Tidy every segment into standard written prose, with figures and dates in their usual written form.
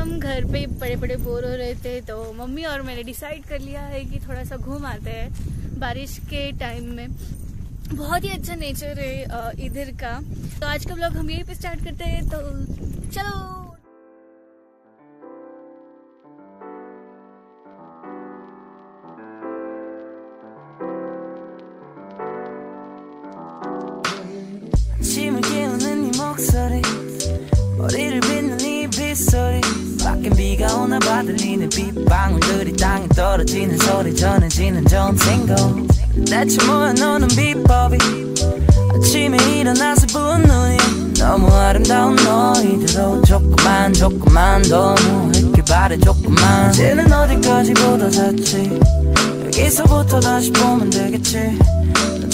हम घर पे बड़े बड़े बोर हो रहे थे तो मम्मी और मैंने डिसाइड कर लिया है कि थोड़ा सा घूम आते हैं बारिश के टाइम में। बहुत ही अच्छा नेचर है इधर का। तो आज का ब्लॉग हम यहीं पे स्टार्ट करते हैं, तो चलो।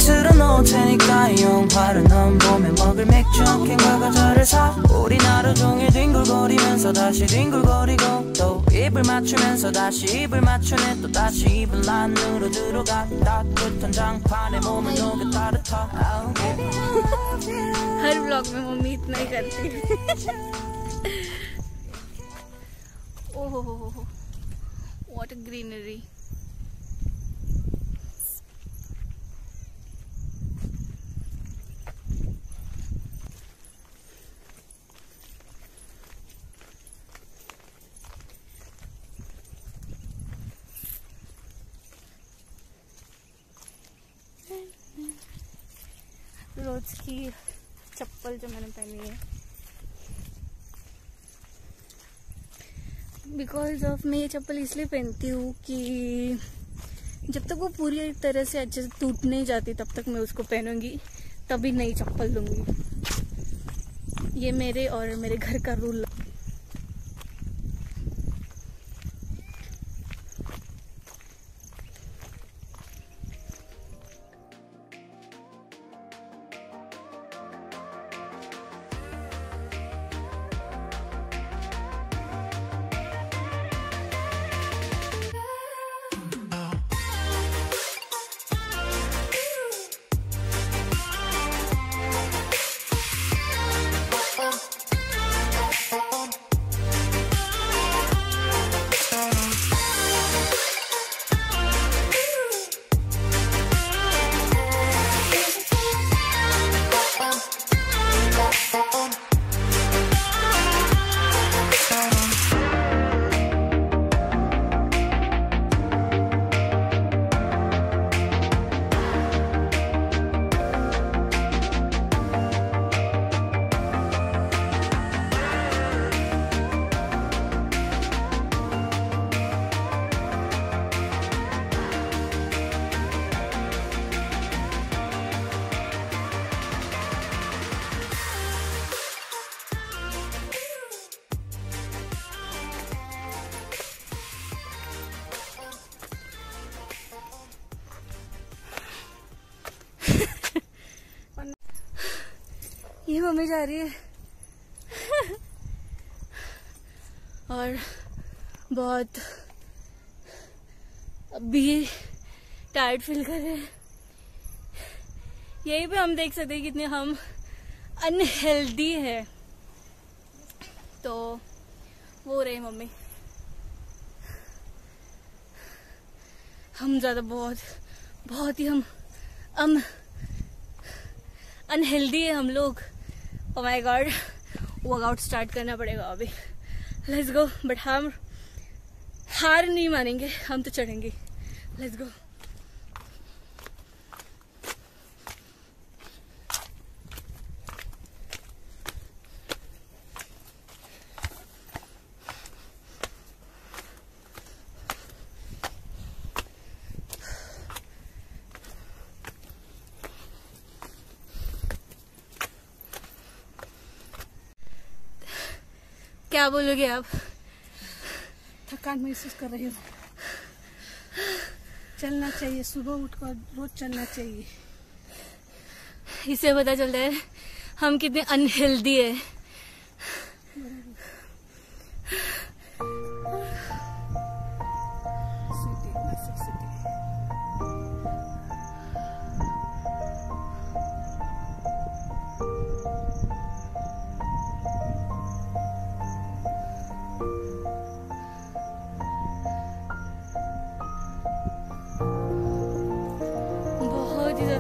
틀어놓을 테니까 이 영화를 넌 봄에 먹을 맥주 캔과 과자를 사 우린 하루 종일 뒹굴거리면서 다시 뒹굴거리고 또 입을 맞추면서 다시 입을 맞추네 또 다시 입을 안으로 들어가 따뜻한 장판에 몸을 녹여 따뜻하 हर व्लॉग में मम्मी इतना ही करती है। ओहो व्हाट अ ग्रीनरी। रोज की चप्पल जो मैंने पहनी है, बिकॉज ऑफ मैं ये चप्पल इसलिए पहनती हूँ कि जब तक वो पूरी तरह से अच्छे से टूट नहीं जाती तब तक मैं उसको पहनूंगी, तभी नई चप्पल लूंगी। ये मेरे और मेरे घर का रूल। ये मम्मी जा रही है और बहुत अभी टायर्ड फील कर रहे हैं। यहीं पे हम देख सकते हैं कितने हम अनहेल्दी हैं। तो वो रही मम्मी, हम ज़्यादा बहुत ही हम अनहेल्दी है हम लोग। Oh my God, workout start करना पड़ेगा अभी। लेट्स गो, बट हम हार नहीं मानेंगे, हम तो चढ़ेंगे। Let's go. क्या बोलोगे आप? थकान महसूस कर रही हूँ। चलना चाहिए, सुबह उठकर रोज चलना चाहिए। इससे पता चलता है हम कितने अनहेल्दी है।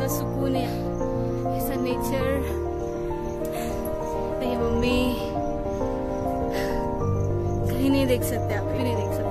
इतना सुकून है, ऐसा नेचर। मेरी मम्मी कहीं नहीं देख सकते, आप भी नहीं देख सकते।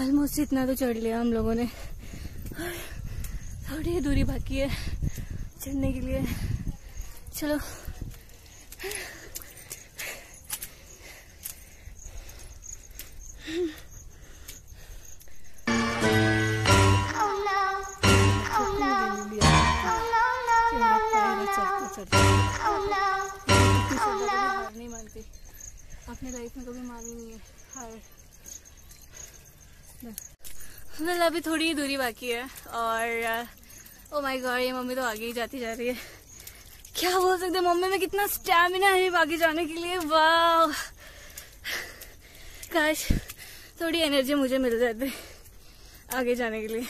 ऑलमोस्ट इतना तो चढ़ लिया हम लोगों ने और थोड़ी ही दूरी बाकी है चढ़ने के लिए। चलो नहीं मानती, अपने लाइफ में कभी मानी नहीं है हार। मतलब अभी थोड़ी ही दूरी बाकी है और ओ माय गॉड ये मम्मी तो आगे ही जाती जा रही है। क्या बोल सकते मम्मी में कितना स्टैमिना है आगे जाने के लिए। वाह काश थोड़ी एनर्जी मुझे मिल जाती आगे जाने के लिए।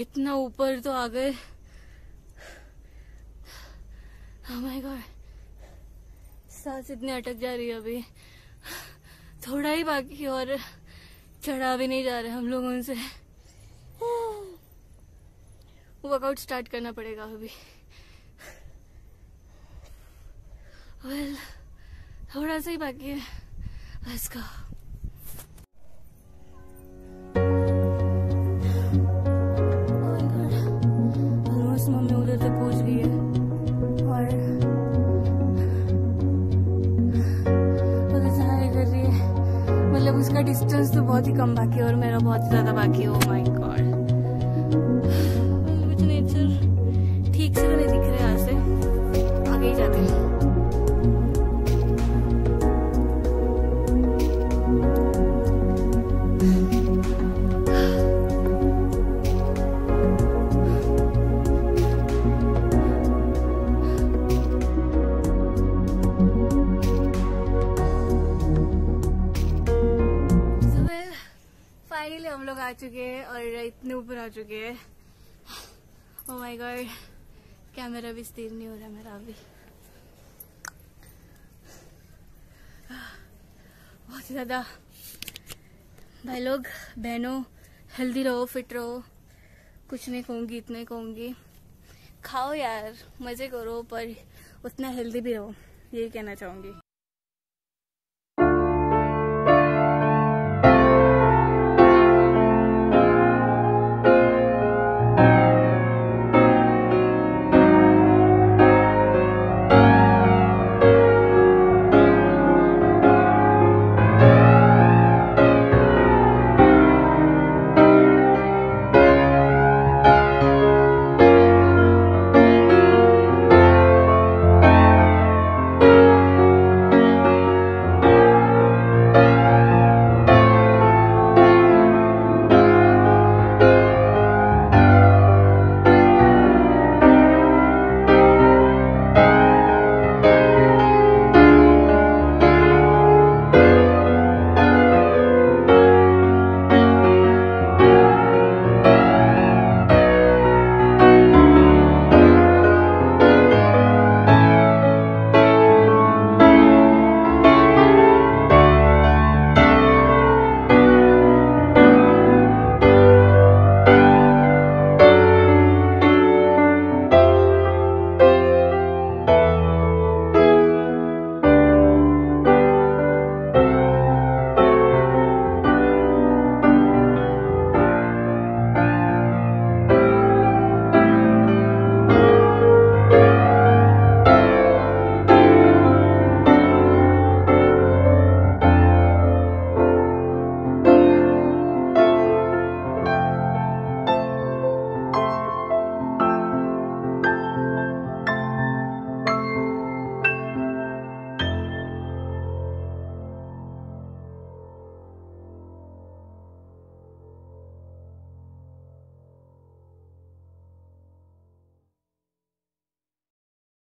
इतना ऊपर तो आ गए। ओह माय गॉड सांस इतनी अटक जा रही है। अभी थोड़ा ही बाकी और चढ़ा भी नहीं जा रहे हम लोग। उनसे वर्कआउट स्टार्ट करना पड़ेगा अभी। वेल थोड़ा सा ही बाकी है, लेट्स गो। उसका डिस्टेंस तो बहुत ही कम बाकी है और मेरा बहुत ही ज्यादा बाकी है। ओह माय गॉड कुछ नेचर ठीक से नहीं दिख रहा है। यहाँ से आगे ही जाते हैं। हम लोग आ चुके हैं और इतने ऊपर आ चुके हैं। ओह माय गॉड कैमरा भी स्थिर नहीं हो रहा मेरा अभी। बहुत ज्यादा भाई लोग बहनों हेल्दी रहो, फिट रहो। कुछ नहीं कहूँगी, इतना ही कहूँगी खाओ यार, मजे करो, पर उतना हेल्दी भी रहो, यही कहना चाहूँगी।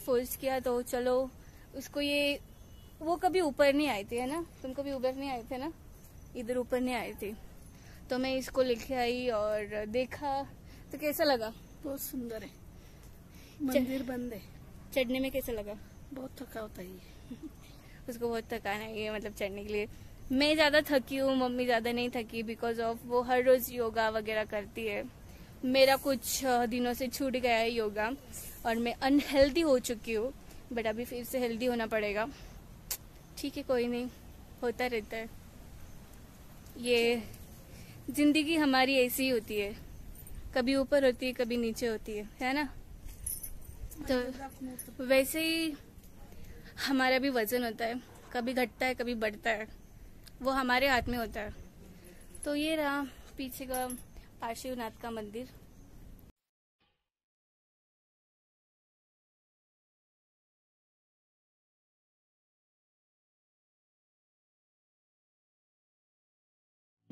फोर्स किया, तो चलो उसको ये वो कभी ऊपर नहीं आए थे है ना, तुम कभी ऊपर नहीं आए थे ना, इधर ऊपर नहीं आए थे, तो मैं इसको लेके आई और देखा तो कैसा लगा? बहुत सुंदर है, मंदिर बंद है। चढ़ने में कैसा लगा? बहुत थका होता है उसको, बहुत थकान आई है मतलब चढ़ने के लिए। मैं ज़्यादा थकी हूँ, मम्मी ज़्यादा नहीं थकी, बिकॉज ऑफ वो हर रोज़ योगा वगैरह करती है। मेरा कुछ दिनों से छूट गया है योगा और मैं अनहेल्दी हो चुकी हूँ, बट अभी फिर से हेल्दी होना पड़ेगा। ठीक है, कोई नहीं, होता रहता है, ये जिंदगी हमारी ऐसी ही होती है, कभी ऊपर होती है कभी नीचे होती है ना। तो वैसे ही हमारा भी वजन होता है, कभी घटता है कभी बढ़ता है, वो हमारे हाथ में होता है। तो ये रहा पीछे का पार्श्वनाथ का मंदिर।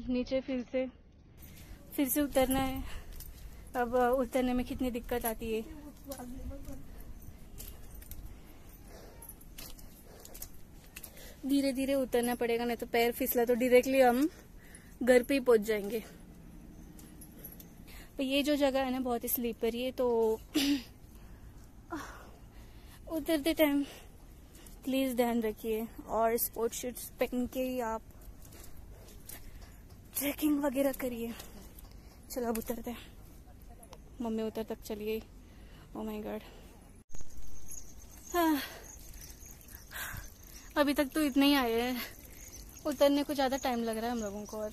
नीचे फिर से उतरना है। अब उतरने में कितनी दिक्कत आती है। धीरे धीरे उतरना पड़ेगा, नहीं तो पैर फिसला तो डायरेक्टली हम घर पे ही पहुंच जाएंगे। तो ये जो जगह है ना बहुत ही स्लीपरी है, तो उतरते टाइम प्लीज ध्यान रखिए और स्पोर्ट्स शूज पहन के ही आप ट्रैकिंग वगैरह करिए। चलो अब उतरते हैं, मम्मी उतर तक चलिए। ओ माय गॉड, हाँ अभी तक तो इतने ही आए हैं, उतरने को ज़्यादा टाइम लग रहा है हम लोगों को। और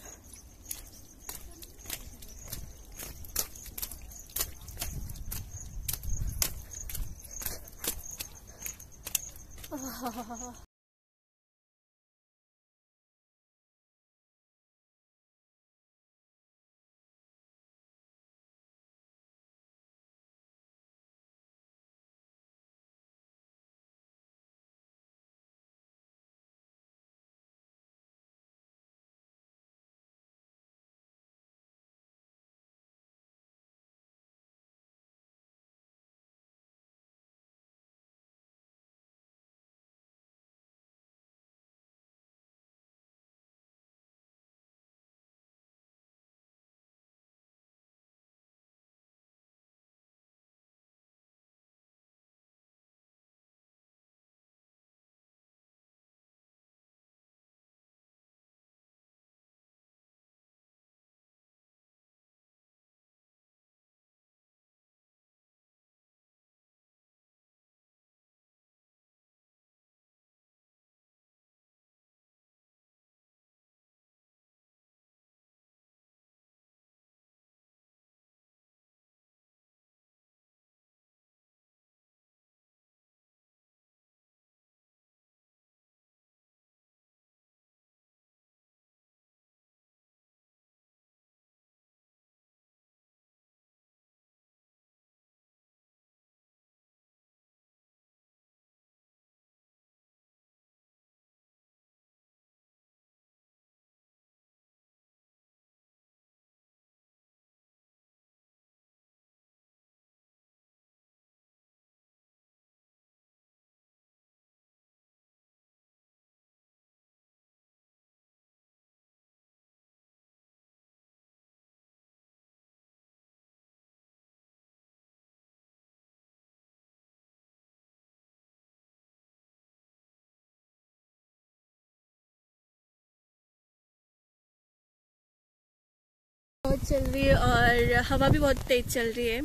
चल रही है और हवा भी बहुत तेज चल रही है।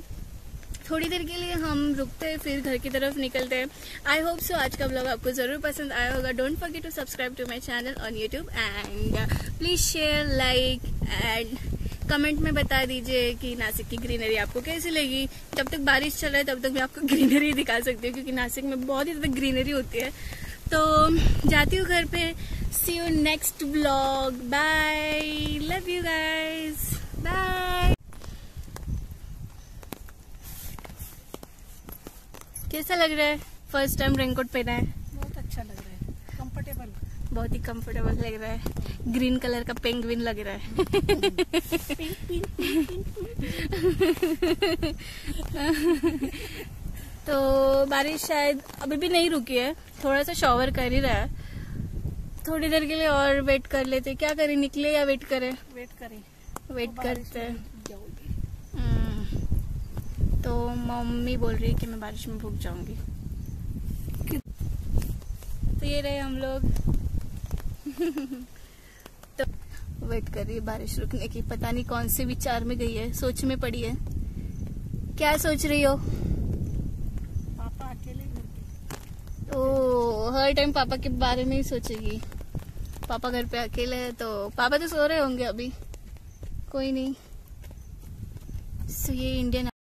थोड़ी देर के लिए हम रुकते हैं, फिर घर की तरफ निकलते हैं। आई होप सो आज का ब्लॉग आपको ज़रूर पसंद आया होगा। Don't forget to subscribe to my channel on YouTube and please share, like and comment में बता दीजिए कि नासिक की ग्रीनरी आपको कैसी लगी। जब तक बारिश चल रहा है तब तक मैं आपको ग्रीनरी दिखा सकती हूँ, क्योंकि नासिक में बहुत ही ज़्यादा ग्रीनरी होती है। तो जाती हूँ घर पे। See you next blog, bye, love you guys. कैसा लग रहा है? फर्स्ट टाइम रेनकोट पहना है, बहुत अच्छा लग रहा है, कंफर्टेबल, बहुत ही कंफर्टेबल लग रहा है। ग्रीन कलर का पेंगुइन लग रहा है तो बारिश शायद अभी भी नहीं रुकी है, थोड़ा सा शॉवर कर ही रहा है। थोड़ी देर के लिए और वेट कर लेते, क्या करें, निकले या वेट करें? वेट करते हैं। तो मम्मी बोल रही है कि मैं बारिश में भूग जाऊंगी। तो ये रहे हम लोग तो वेट कर रही है बारिश रुकने की। पता नहीं कौन से विचार में गई है, सोच में पड़ी है। क्या सोच रही हो? पापा अकेले घर पे। ओ, हर टाइम पापा के बारे में ही सोचेगी। पापा घर पे अकेले है तो पापा तो सो रहे होंगे अभी। कोई नहीं। सो ये इंडियन